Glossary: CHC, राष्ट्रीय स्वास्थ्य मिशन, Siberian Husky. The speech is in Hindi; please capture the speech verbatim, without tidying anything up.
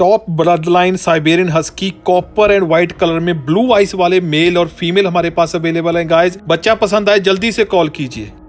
Top blood line Siberian husky copper and white colour में ब्लू आइस वाले मेल और फीमेल हमारे पास अवेलेबल है गाइज। बच्चा पसंद आए जल्दी से कॉल कीजिए।